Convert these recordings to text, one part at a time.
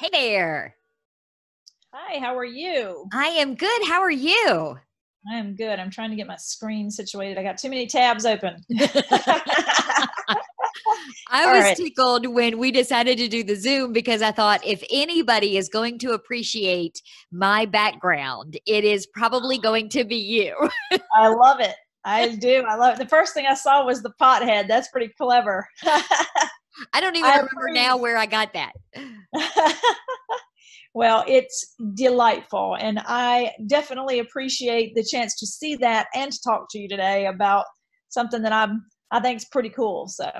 Hey there. Hi, how are you? I am good. How are you? I am good. I'm trying to get my screen situated. I got too many tabs open. I was tickled when we decided to do the Zoom because I thought if anybody is going to appreciate my background, it is probably going to be you. I love it. I do. I love it. The first thing I saw was the pothead. That's pretty clever. I don't even remember now where I got that. Well, it's delightful. And I definitely appreciate the chance to see that and to talk to you today about something that I think is pretty cool. So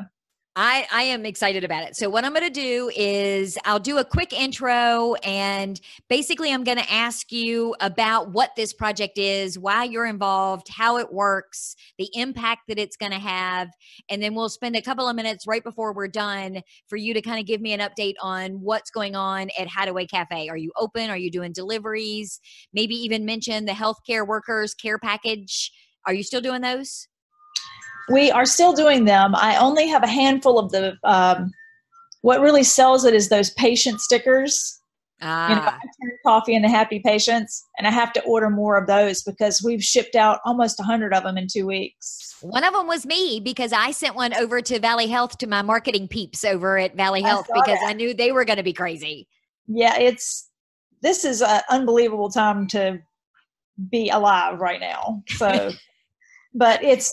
I am excited about it. So what I'm going to do is I'll do a quick intro, and basically I'm going to ask you about what this project is, why you're involved, how it works, the impact that it's going to have, and then we'll spend a couple of minutes right before we're done for you to kind of give me an update on what's going on at Hideaway Cafe. Are you open? Are you doing deliveries? Maybe even mention the healthcare workers care package. Are you still doing those? We are still doing them. I only have a handful of the, what really sells it is those patient stickers. You know, I turn coffee into happy patients, and I have to order more of those because we've shipped out almost 100 of them in 2 weeks. One of them was me because I sent one over to Valley Health to my marketing peeps over at Valley Health because I knew they were going to be crazy. Yeah, this is an unbelievable time to be alive right now. So. But I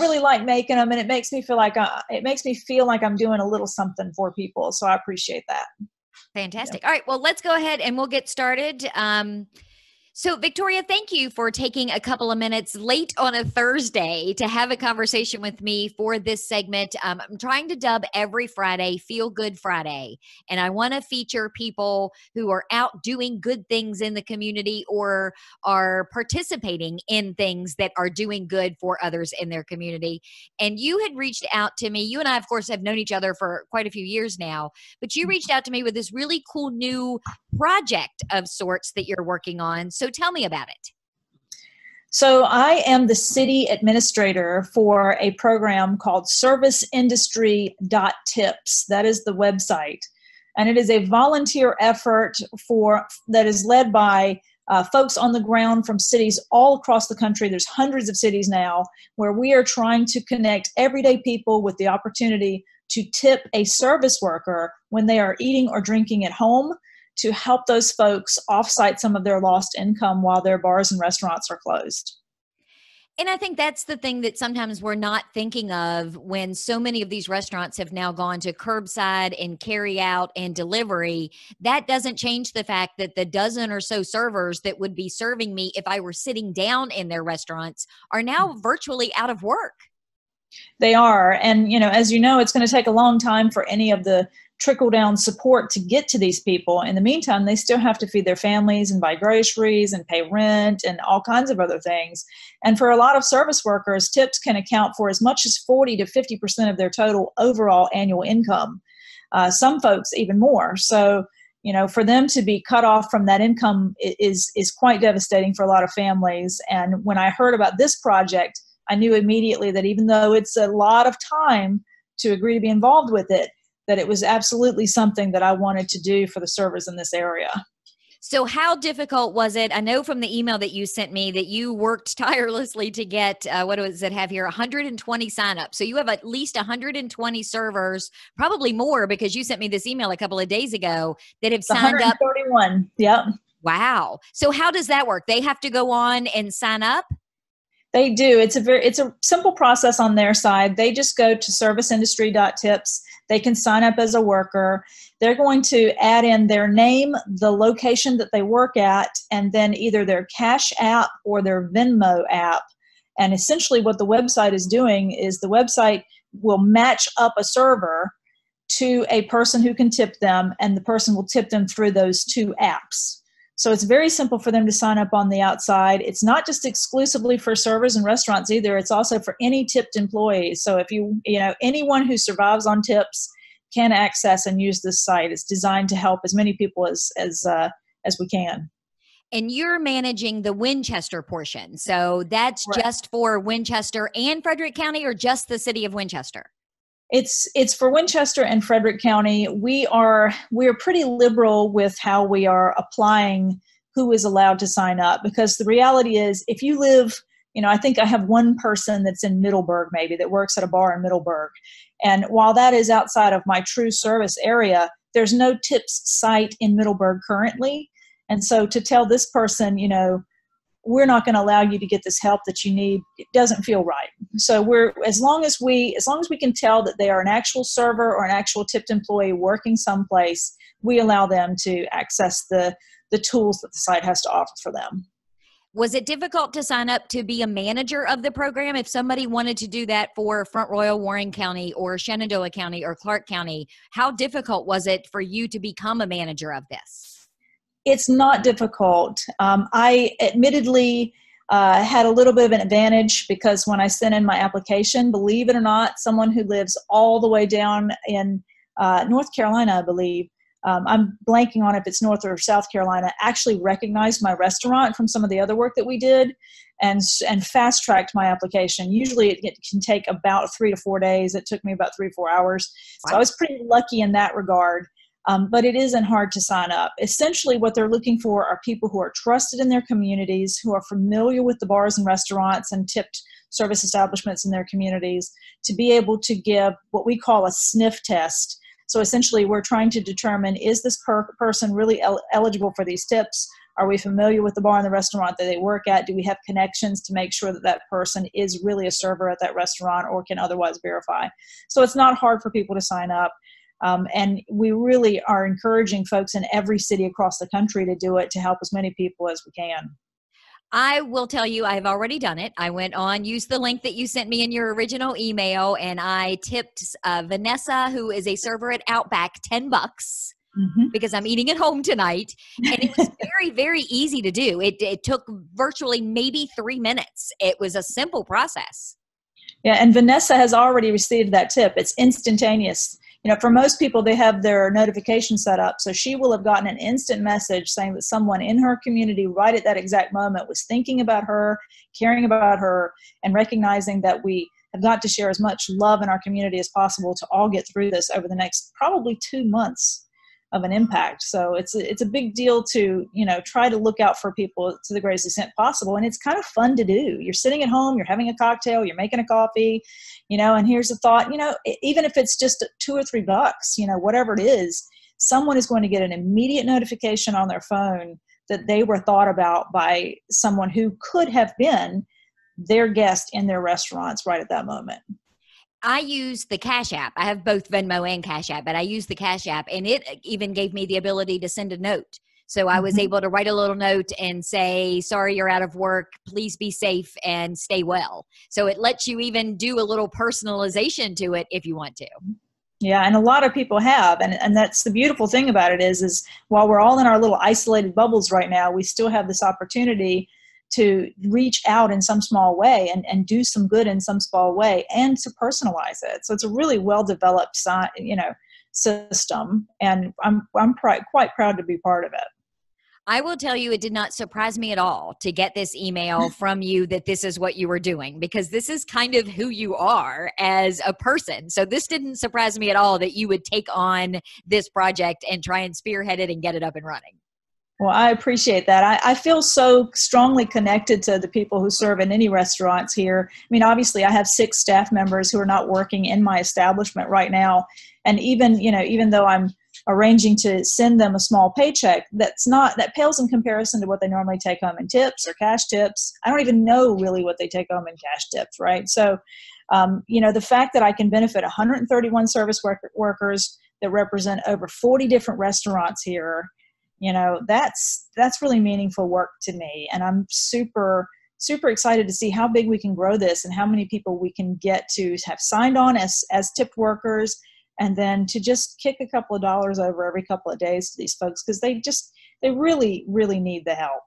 really like making them, and it makes me feel like I'm doing a little something for people. So I appreciate that. Fantastic. Yeah. All right. Well, let's go ahead and we'll get started. So Victoria, thank you for taking a couple of minutes late on a Thursday to have a conversation with me for this segment. I'm trying to dub every Friday Feel Good Friday, and I want to feature people who are out doing good things in the community or are participating in things that are doing good for others in their community. And you had reached out to me. You and I, of course, have known each other for quite a few years now, but you reached out to me with this really cool new project of sorts that you're working on. So tell me about it. So I am the city administrator for a program called serviceindustry.tips. That is the website. And it is a volunteer effort that is led by folks on the ground from cities all across the country. There's hundreds of cities now where we are trying to connect everyday people with the opportunity to tip a service worker when they are eating or drinking at home, to help those folks offsite some of their lost income while their bars and restaurants are closed. And I think that's the thing that sometimes we're not thinking of when so many of these restaurants have now gone to curbside and carry out and delivery. That doesn't change the fact that the dozen or so servers that would be serving me if I were sitting down in their restaurants are now virtually out of work. They are. And, as you know, it's going to take a long time for any of the trickle down support to get to these people. In the meantime, they still have to feed their families and buy groceries and pay rent and all kinds of other things. And for a lot of service workers, tips can account for as much as 40 to 50% of their total overall annual income. Some folks even more. So, for them to be cut off from that income is quite devastating for a lot of families. And when I heard about this project, I knew immediately that even though it's a lot of time to agree to be involved with it, that it was absolutely something that I wanted to do for the servers in this area. So how difficult was it? I know from the email that you sent me that you worked tirelessly to get, 120 signups. So you have at least 120 servers, probably more because you sent me this email a couple of days ago that have signed up. 131, yep. Wow. So how does that work? They have to go on and sign up? They do. It's a simple process on their side. They just go to serviceindustry.tips. They can sign up as a worker. They're going to add in their name, the location that they work at, and then either their Cash app or their Venmo app. And essentially what the website is doing is the website will match up a server to a person who can tip them, and the person will tip them through those two apps. So it's very simple for them to sign up on the outside. It's not just exclusively for servers and restaurants either. It's also for any tipped employee. So if anyone who survives on tips can access and use this site. It's designed to help as many people as we can. And you're managing the Winchester portion. So that's right. Just for Winchester and Frederick County, or just the city of Winchester? It's for Winchester and Frederick County. We are pretty liberal with how we are applying who is allowed to sign up, because the reality is, if you live, I think I have one person that's in Middleburg, maybe, that works at a bar in Middleburg. And while that is outside of my true service area, there's no tips site in Middleburg currently. And so to tell this person, we're not going to allow you to get this help that you need, it doesn't feel right. So as long as we can tell that they are an actual server or an actual tipped employee working someplace, we allow them to access the tools that the site has to offer for them. Was it difficult to sign up to be a manager of the program if somebody wanted to do that for Front Royal, Warren County, or Shenandoah County, or Clark County? How difficult was it for you to become a manager of this? It's not difficult. I admittedly had a little bit of an advantage, because when I sent in my application, believe it or not, someone who lives all the way down in North Carolina, I believe, I'm blanking on if it's North or South Carolina, actually recognized my restaurant from some of the other work that we did and fast-tracked my application. Usually it can take about 3 to 4 days. It took me about 3 to 4 hours. Wow. So I was pretty lucky in that regard, but it isn't hard to sign up. Essentially what they're looking for are people who are trusted in their communities, who are familiar with the bars and restaurants and tipped service establishments in their communities, to be able to give what we call a sniff test. So essentially, we're trying to determine, is this person really eligible for these tips? Are we familiar with the bar and the restaurant that they work at? Do we have connections to make sure that that person is really a server at that restaurant or can otherwise verify? So it's not hard for people to sign up. And we really are encouraging folks in every city across the country to do it, to help as many people as we can. I will tell you, I've already done it. I went on, used the link that you sent me in your original email, and I tipped Vanessa, who is a server at Outback, $10 because I'm eating at home tonight. And it was very, very easy to do. It took virtually maybe 3 minutes. It was a simple process. Yeah, and Vanessa has already received that tip. It's instantaneous. For most people, they have their notification set up. So she will have gotten an instant message saying that someone in her community right at that exact moment was thinking about her, caring about her, and recognizing that we have got to share as much love in our community as possible to all get through this over the next probably 2 months of an impact. So it's a big deal to, try to look out for people to the greatest extent possible. And it's kind of fun to do. You're sitting at home, you're having a cocktail, you're making a coffee, and here's a thought, even if it's just $2 or $3, whatever it is, someone is going to get an immediate notification on their phone that they were thought about by someone who could have been their guest in their restaurants right at that moment. I use the Cash App. I have both Venmo and Cash App, but I use the Cash App, and it even gave me the ability to send a note. So I was able to write a little note and say, sorry, you're out of work. Please be safe and stay well. So it lets you even do a little personalization to it if you want to. Yeah, and a lot of people have, and that's the beautiful thing about it is while we're all in our little isolated bubbles right now, we still have this opportunity to reach out in some small way and do some good in some small way and to personalize it. So it's a really well-developed system, and I'm quite proud to be part of it. I will tell you, it did not surprise me at all to get this email from you that this is what you were doing, because this is kind of who you are as a person. So this didn't surprise me at all that you would take on this project and try and spearhead it and get it up and running. Well, I appreciate that. I feel so strongly connected to the people who serve in any restaurants here. I mean, obviously, I have 6 staff members who are not working in my establishment right now. And even though I'm arranging to send them a small paycheck, that pales in comparison to what they normally take home in tips or cash tips. I don't even know really what they take home in cash tips, right? So, the fact that I can benefit 131 service workers that represent over 40 different restaurants here, that's really meaningful work to me. And I'm super, super excited to see how big we can grow this and how many people we can get to have signed on as tipped workers, and then to just kick a couple of dollars over every couple of days to these folks, because they really, really need the help.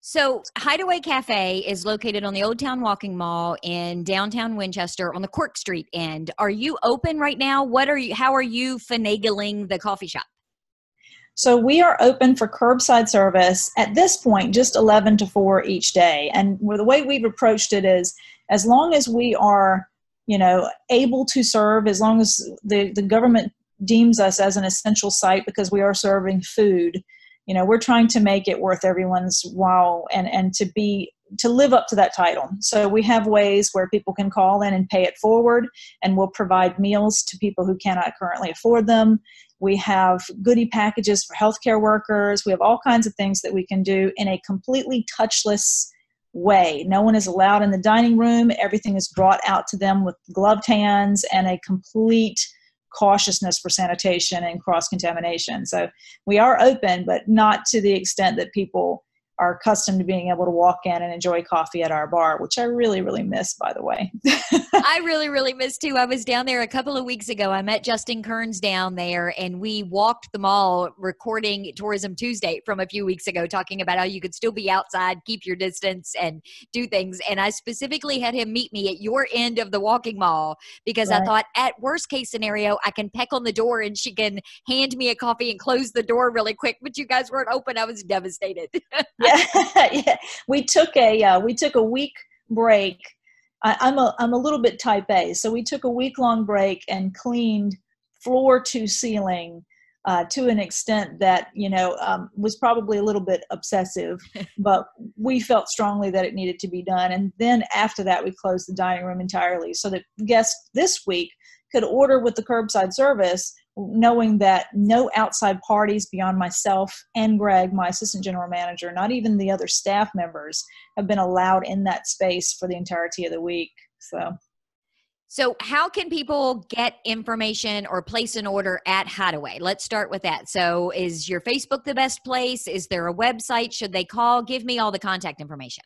So Hideaway Cafe is located on the Old Town Walking Mall in downtown Winchester on the Cork Street end. Are you open right now? How are you finagling the coffee shop? So we are open for curbside service at this point, just 11 to 4 each day. And the way we've approached it is, as long as we are you know, able to serve as long as the government deems us as an essential site, because we are serving food. You know, we're trying to make it worth everyone's while and to live up to that title. So we have ways where people can call in and pay it forward, and we'll provide meals to people who cannot currently afford them. We have goodie packages for healthcare workers. We have all kinds of things that we can do in a completely touchless way. No one is allowed in the dining room. Everything is brought out to them with gloved hands and a complete cautiousness for sanitation and cross-contamination. So we are open, but not to the extent that people are accustomed to being able to walk in and enjoy coffee at our bar, which I really, really miss, by the way. I really, really miss too. I was down there a couple of weeks ago. I met Justin Kearns down there, and we walked the mall recording Tourism Tuesday from a few weeks ago, talking about how you could still be outside, keep your distance, and do things. And I specifically had him meet me at your end of the walking mall, because right. I thought, at worst case scenario, I can peck on the door and she can hand me a coffee and close the door really quick. But you guys weren't open. I was devastated. Yeah. We took a week break. I'm a little bit type A, so we took a week-long break and cleaned floor to ceiling to an extent that, you know, was probably a little bit obsessive, but we felt strongly that it needed to be done. And then after that, we closed the dining room entirely so that guests this week could order with the curbside service, knowing that no outside parties beyond myself and Greg, my assistant general manager, not even the other staff members, have been allowed in that space for the entirety of the week. So how can people get information or place an order at Hideaway? Let's start with that. So is your Facebook the best place? Is there a website? Should they call? Give me all the contact information.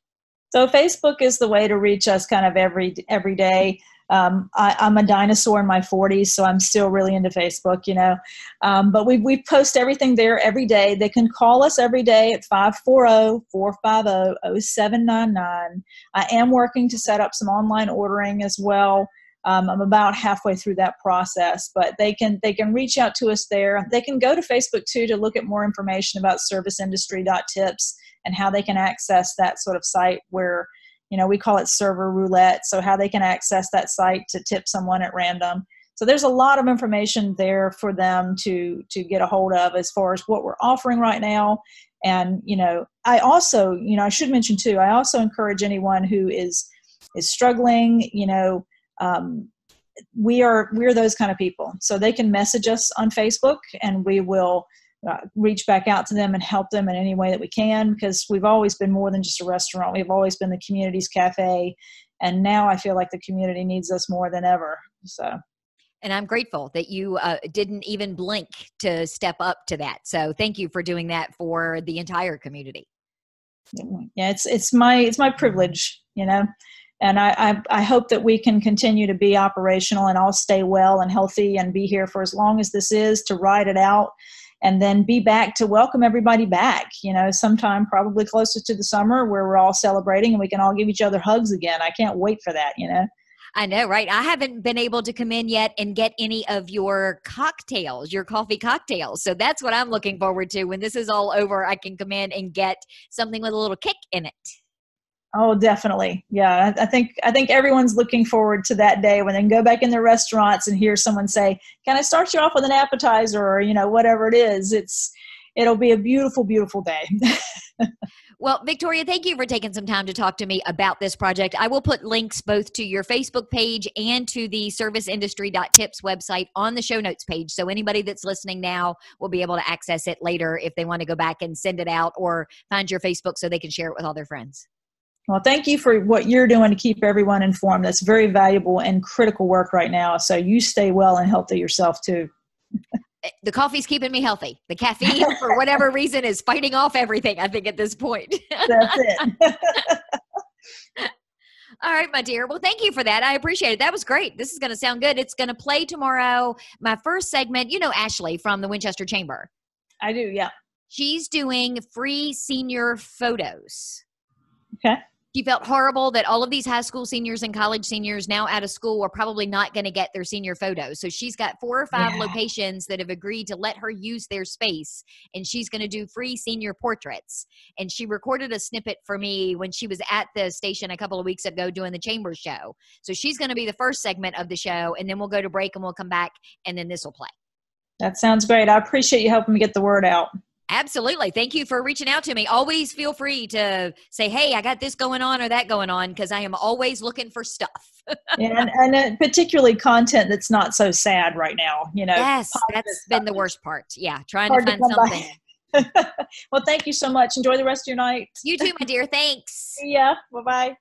So Facebook is the way to reach us kind of every day. I'm a dinosaur in my 40s, so I'm still really into Facebook, you know. But we post everything there every day. They can call us every day at 540-450-0799. I am working to set up some online ordering as well. I'm about halfway through that process, but they can reach out to us there. They can go to Facebook too to look at more information about serviceindustry.tips and how they can access that sort of site where, you know, we call it server roulette. So how they can access that site to tip someone at random. So there's a lot of information there for them to get a hold of as far as what we're offering right now. And, you know, I also, you know, I should mention too, I also encourage anyone who is struggling, you know, we're those kind of people. So they can message us on Facebook, and we will reach back out to them and help them in any way that we can, because we've always been more than just a restaurant. We've always been the community's cafe, and now I feel like the community needs us more than ever. So. And I'm grateful that you didn't even blink to step up to that. So thank you for doing that for the entire community. Yeah, it's my privilege, you know. And I hope that we can continue to be operational and all stay well and healthy and be here for as long as this is, to ride it out and then be back to welcome everybody back, you know, sometime probably closest to the summer where we're all celebrating and we can all give each other hugs again. I can't wait for that, you know. I know, right? I haven't been able to come in yet and get any of your cocktails, your coffee cocktails. So that's what I'm looking forward to. When this is all over, I can come in and get something with a little kick in it. Oh, definitely. Yeah. I think everyone's looking forward to that day when they can go back in their restaurants and hear someone say, "Can I start you off with an appetizer?" or, you know, whatever it is. It'll be a beautiful, beautiful day. Well, Victoria, thank you for taking some time to talk to me about this project. I will put links both to your Facebook page and to the serviceindustry.tips website on the show notes page. So anybody that's listening now will be able to access it later if they want to go back and send it out or find your Facebook so they can share it with all their friends. Well, thank you for what you're doing to keep everyone informed. That's very valuable and critical work right now. So you stay well and healthy yourself too. The coffee's keeping me healthy. The caffeine, for whatever reason, is fighting off everything, I think, at this point. That's it. All right, my dear. Well, thank you for that. I appreciate it. That was great. This is going to sound good. It's going to play tomorrow. My first segment, you know Ashley from the Winchester Chamber. I do, yeah. She's doing free senior photos. Okay. He felt horrible that all of these high school seniors and college seniors now out of school are probably not going to get their senior photos. So she's got 4 or 5 locations that have agreed to let her use their space, and she's going to do free senior portraits. And she recorded a snippet for me when she was at the station a couple of weeks ago doing the Chamber show. So she's going to be the first segment of the show, and then we'll go to break and we'll come back, and then this will play. That sounds great. I appreciate you helping me get the word out. Absolutely. Thank you for reaching out to me. Always feel free to say, hey, I got this going on or that going on, because I am always looking for stuff. and particularly content that's not so sad right now. You know, yes, that's been the worst part. Yeah, trying to find something. Well, thank you so much. Enjoy the rest of your night. You too, my dear. Thanks. See ya. Bye-bye.